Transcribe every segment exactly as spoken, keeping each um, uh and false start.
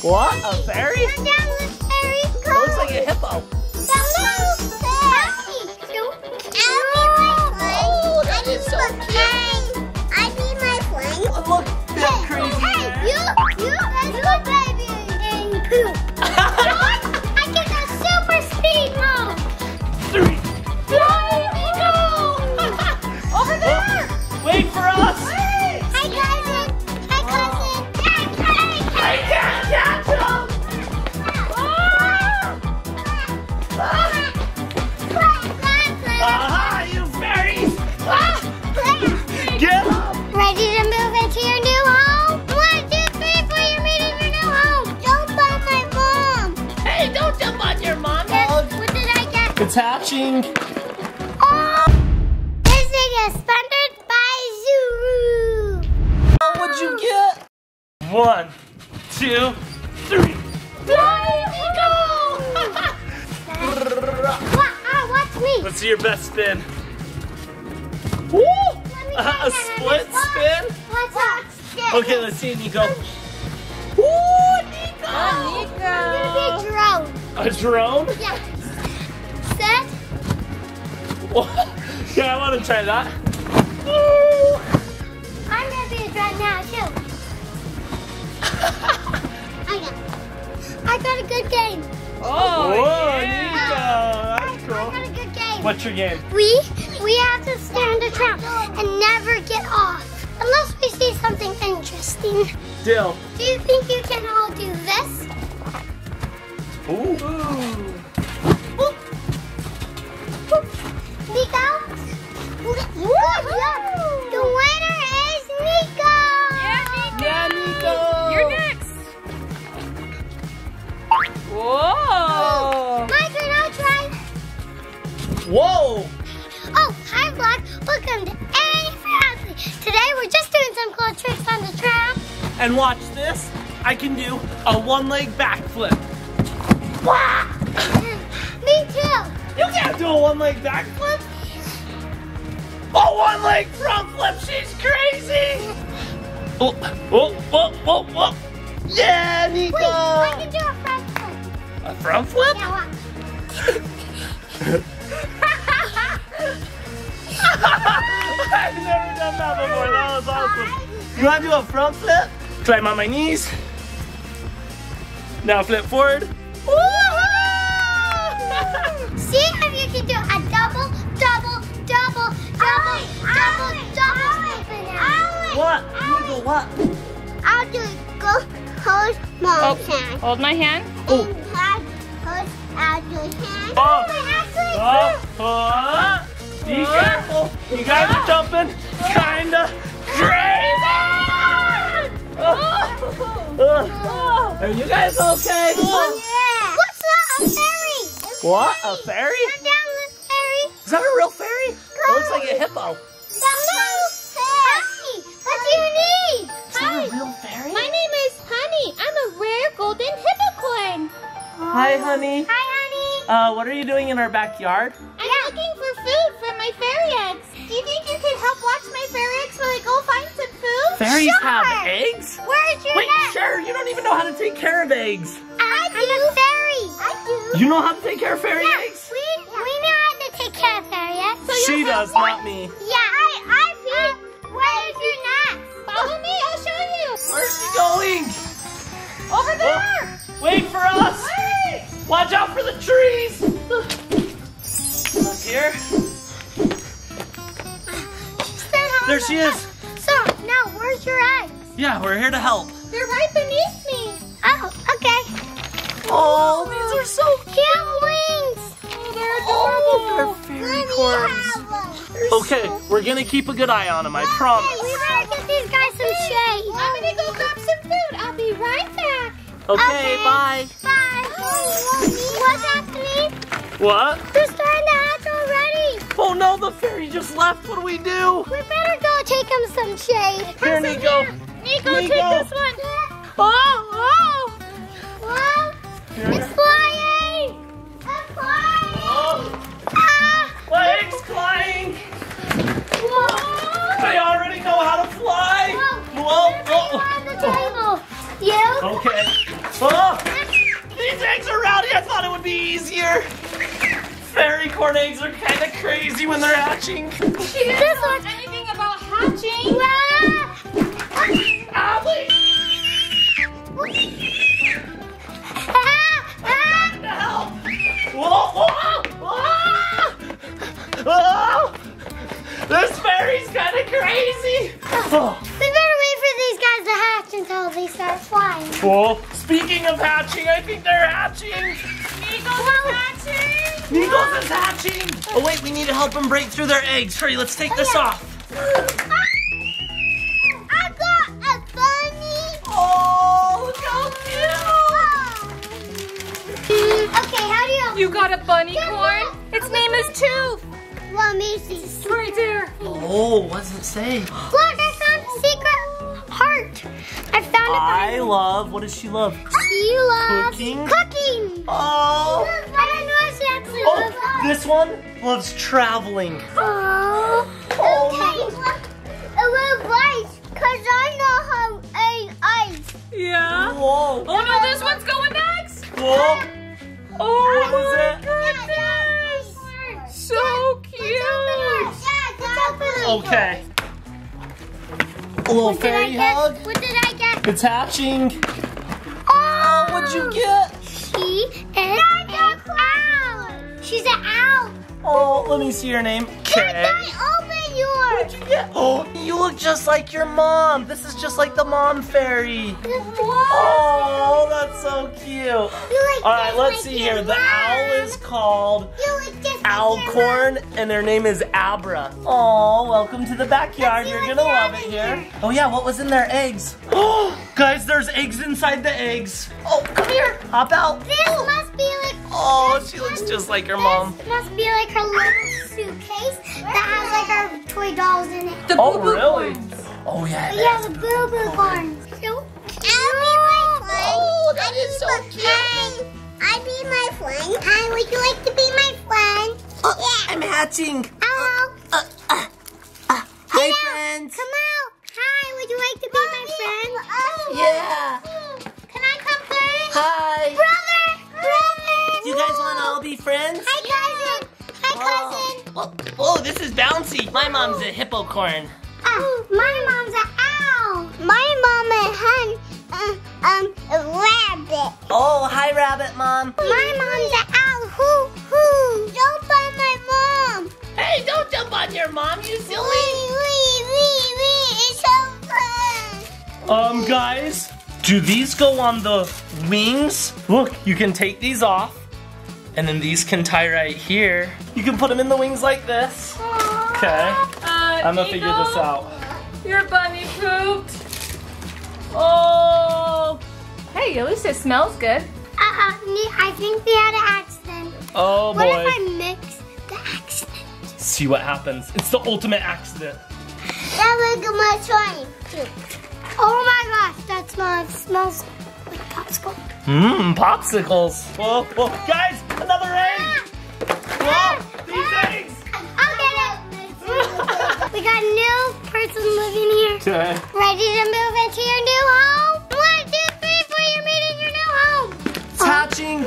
What? A fairy? That looks very cool. Looks like a hippo. That looks happy. Oh, that is so cute. I need my plane. Oh, look, that crazy. Hey, you, you, and your baby and poop. I get a super speed mode. Three. Go! Over there. Wait for us. I got it. I got it. I got it. It's hatching. Oh, this thing is sponsored by Zuru. Oh, what'd you get? One, two, three. Go! Watch me. Let's see your best spin. Woo! Uh, a split spin? What's okay, let's see Niko. Woo, Niko! Oh, Niko. A drone. A drone? Yeah. Yeah, I want to try that. I'm going to be a drone now, too. I got, I got a good game. Oh, whoa, yeah. Niko. That's I, cool. I got a good game. What's your game? We we have to stand a trap and never get off. Unless we see something interesting. Deal. Do you think you can all do this? Ooh. Ooh. Niko? Good job. The winner is Niko. Yeah, Niko. Yeah, Niko. You're next. Whoa. Oh, my turn, I'll try. Whoa. Oh, hi, vlog. Welcome to A for Adley. Today, we're just doing some cool tricks on the track. And watch this. I can do a one-leg backflip. Wow. Me too. You can't do a one-leg backflip. Oh, one-leg front flip. She's crazy. Oh, oh, oh, oh, oh. Yeah, Niko. Wait, I can do a front flip. A front flip? Yeah, I've never done that before. That was awesome. You want to do a front flip? Climb on my knees. Now flip forward. See if you can do a double, double, double, double, double, double flip now. What? Niko, what? I'll do it. Go hold my hand. Hold my hand? Oh. Hold out your hand. Oh, my hand's going through. Be careful. You guys are jumping kinda crazy. Are you guys okay? Yeah. What's that? A fairy? What? A fairy? That looks fairy. Is that a real fairy? That looks like a hippo. That looks fairy. What do you need? Is Hi. That a real fairy? My name is Honey. I'm a rare golden hippocorn. Hi, Honey. Hi, Honey. Uh, what are you doing in our backyard? I'm yeah. looking for food for my fairy eggs. Do you think you can help watch my fairy eggs while I go find some food? Fairies sure. have eggs? Where's your Wait, nest? sure. You don't even know how to take care of eggs. I I'm do. a fairy. I do. You know how to take care of fairy yeah, eggs? We, yeah. we know how to take care of fairy eggs. So she does, me. not me. Yeah, I, I feed. Um, Where's your nest? Follow me, I'll show you. Where's she going? Over there. Oh, wait for us. Wait. Watch out for the trees. Look here. There she is. So, now where's your eggs? Yeah, we're here to help. They're right beneath me. Oh, okay. Oh, these are so cute. Wings. They're adorable. Oh, they're fairy corns. Okay, so we're going to keep a good eye on them, I okay, promise. We better get these guys some shade. I'm going to go grab some food. I'll be right back. Okay, okay. bye. Bye. Oh, what's happening? What? They're starting to hatch already. the fairy just left. What do we do? We better go take him some shade. Here, Niko. Niko, take this one. Oh, oh. Whoa. It's flying. It's flying. Oh. Ah. My egg's flying. Whoa. They already know how to fly. Whoa. Whoa. Oh. On the table. Oh. You? Okay. Oh. These eggs are rowdy. I thought it would be easier. Fairy corn eggs are kind of crazy when they're hatching. She doesn't this know one. Anything about hatching. Adley! I to help! Whoa, whoa, whoa. Oh, this fairy's kind of crazy. Oh. We better wait for these guys to hatch until they start flying. Well, speaking of hatching, I think they're hatching. Nico's hatching! Nico's is hatching! Oh wait, we need to help them break through their eggs. Hurry, let's take oh, this yeah. off. I got a bunny! Oh, look how cute! Oh. Okay, how do you... You got a bunny Can corn? You? Its name is Toof! Well, Macy's. Right there. Oh, what does it say? Look, I found a secret heart. I found a bunny. I love, what does she love? She loves cooking. cooking. Oh. She loves, I don't know if she actually oh, loves art. This one loves traveling. Oh. Okay. I love ice because I know how I eat ice. Yeah. Whoa. Oh no, this one's going next. Whoa. Oh, oh my goodness. Yeah, so yeah, cute. Yeah, okay. A little what fairy hug. What did I get? It's hatching. What'd you get? She is an owl. She's an owl. Oh, let me see your name. Can I open yours? What'd you get? Oh, you look just like your mom. This is just like the mom fairy. Oh, that's so cute. All right, let's see here. The owl is called Alcorn, and their name is Abra. Oh, welcome to the backyard. You're gonna love it here. Oh yeah, what was in their eggs? Oh, guys, there's eggs inside the eggs. Oh, come here. Hop out. This oh. must be like. Oh, she looks just like her this mom. This must be like her little suitcase that has like her toy dolls in it. The oh, boo-boo really? Corns. Oh yeah. Yeah, the boo-boo corns. So cute. I'll be my friend. Oh, that I'll is so cute. I be my friend. Hi, would you like to be my friend? Oh, yeah. I'm hatching. Hello. Uh, uh, uh, hi, yeah. friends. Come out. Hi, would you like to be my friend? Yeah. Can I come first? Hi. Brother. Brother. You guys want to all be friends? Hi, cousin. Hi, cousin. Whoa, whoa, whoa, this is bouncy. My mom's a hippo corn. Uh, my mom's an owl. My mom is hun. Uh, um, a rabbit. Oh, hi, rabbit mom. My mom's an owl. Hoo, hoo. Jump on my mom. Hey, don't jump on your mom, you silly. Wee, wee, wee, wee. It's so fun. Um, guys, do these go on the wings? Look, you can take these off, and then these can tie right here. You can put them in the wings like this. Aww. Okay. Uh, I'm gonna Niko, figure this out. Your bunny pooped. Oh! Hey, at least it smells good. Uh uh, I think we had an accident. Oh boy. What if I mix the accident? See what happens. It's the ultimate accident. That was my slime too. Oh my gosh, that smells, smells like popsicle. Mmm, popsicles. Whoa, whoa, guys, another egg! Whoa, ah, these ah, eggs! I'll get it! We got a new person living here. Okay. Ready to move into your new home? One, two, three, four, you're made in your new home. It's hatching.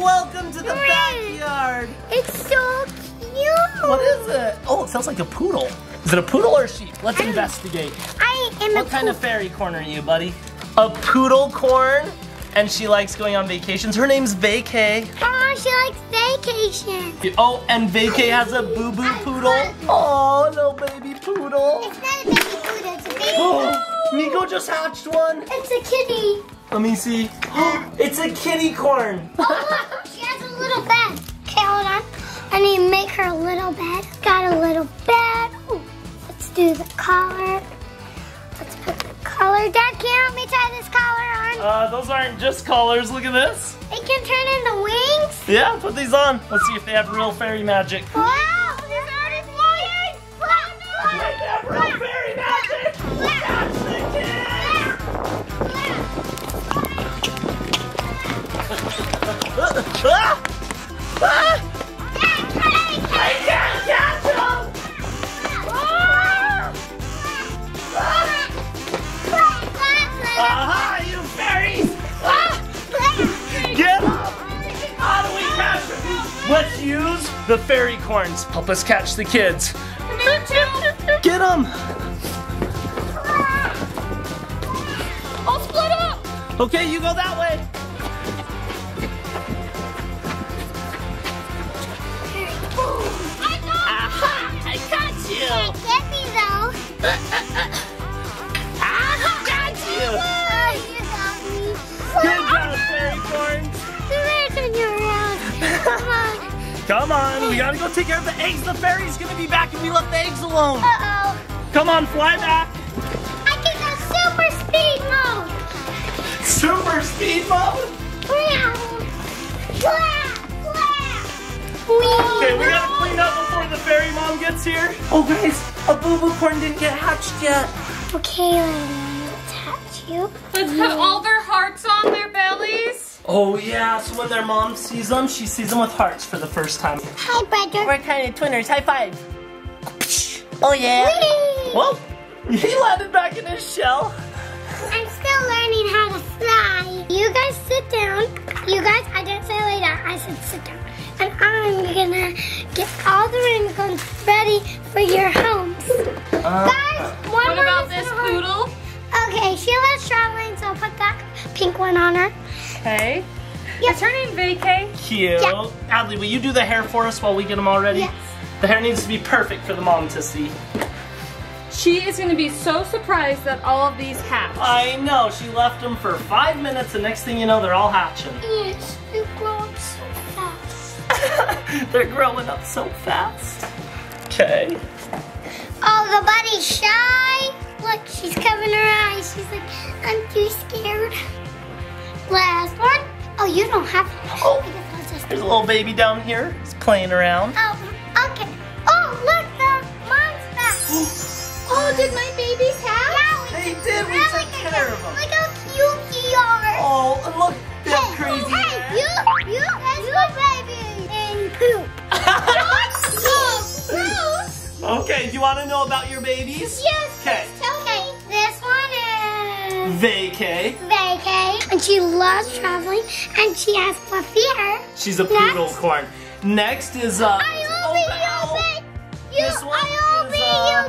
Welcome to the backyard. It's so cute. What is it? Oh, it sounds like a poodle. Is it a poodle or a sheep? Let's I, investigate. I am what a kind poodle. of fairy corn are you, buddy? A poodle corn, and she likes going on vacations. Her name's Vacay. Oh, she likes vacations. Oh, and Vacay has a boo-boo poodle. Oh, no baby poodle. It's not a baby poodle, it's a baby oh, poodle. Niko just hatched one. It's a kitty. Let me see. Oh, it's a kitty corn. Oh, look, she has a little bed. Okay, hold on. I need to make her a little bed. Got a little bed. Ooh. Let's do the collar. Let's put the collar. Dad, can you help me tie this collar on? Uh, those aren't just collars. Look at this. It can turn into wings? Yeah, put these on. Let's see if they have real fairy magic. Wow, they're From fairy magic, that's the kid! I can't catch him! Aha, you fairies! Get up! How do we catch him? Let's use the fairy corns. Help us catch the kids. Get them! I'll split up! Okay, you go that way! I got you! Aha! I got you! You can't get me though! Aha! I got you! Oh, you got me! Good job, fairy corns! Turn you around! Come on! Come on! We gotta go take care of the eggs! The fairy's gonna be back if we left the eggs alone! Uh-oh! Come on, fly back! I can go super speed mode! Super speed mode? Wow! Clap! Clap! Okay, we gotta clean up before the fairy mom gets here. Oh guys, a boo-boo corn didn't get hatched yet. Okay, let's hatch you. Let's put all their hearts on their bellies. Oh yeah, so when their mom sees them, she sees them with hearts for the first time. Hi, brother. We're kind of twinners, high five. Oh yeah. Whee! Well, he landed back in his shell. I'm still learning how to fly. You guys sit down. You guys, I didn't say lay down. I said sit down. And I'm gonna get all the wrinkles ready for your homes. Uh, guys, one What about this poodle? Okay, Sheila's traveling, so I'll put that pink one on her. Okay. Yep. Is her name Vacay? Cute. Yeah. Adley, will you do the hair for us while we get them all ready? Yes. The hair needs to be perfect for the mom to see. She is going to be so surprised that all of these hatch. I know, she left them for five minutes and next thing you know, they're all hatching. Yes, they're growing so fast. They're growing up so fast. Okay. Oh, the bunny's shy. Look, she's covering her eyes. She's like, I'm too scared. Last one. Oh, you don't have it. Oh, there's a little baby down here. He's playing around. Oh, okay. Oh, look, the mom's back. Oh, did my babies have? Yeah, we they did. We took care of them. Look how cute they are. Oh, and look, they hey, crazy. Hey, man. you, you, and your baby, and poop. Gross. Okay, do you want to know about your babies? Yes. Okay. Okay. This one is Vacay. Vacay, and she loves traveling, and she has fluffy hair. She's a poodle corn. Next is uh. I'll be your baby. You, I'll be your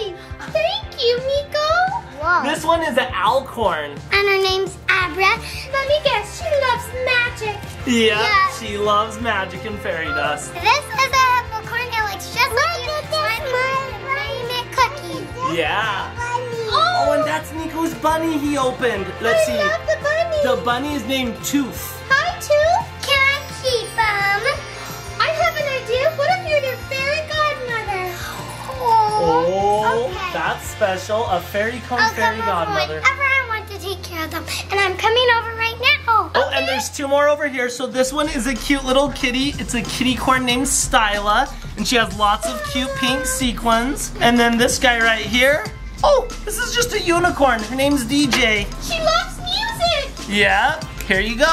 baby. Thank you, Niko. Whoa. This one is an Alcorn. And her name's Abra. Let me guess, she loves magic. Yeah, yeah. She loves magic and fairy dust. This is a unicorn that looks just like a slime cookie. Yeah. Oh. oh, and that's Niko's bunny he opened. Let's I see. love the bunny. The bunny is named Toof. Hi, Toof. Can I keep him? I have an idea. What if you're their fairy godmother? Oh, okay. That's special. A fairy cone fairy godmother. Whenever I want to take care of them. And I'm coming over right now. Oh, okay. And there's two more over here. So this one is a cute little kitty. It's a kitty corn named Styla. And she has lots of cute pink sequins. And then this guy right here. Oh, this is just a unicorn. Her name's D J. She loves music. Yeah, here you go.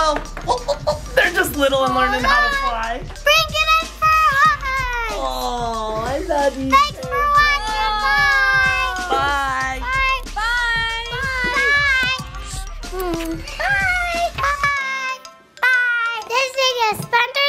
Oh, oh, oh. They're just little and learning how to fly. Bring it in for us. Oh, I love you. Thanks for watching. Bye. Bye. Bye. Bye. Bye. Bye. Bye. Bye. This thing is thunder.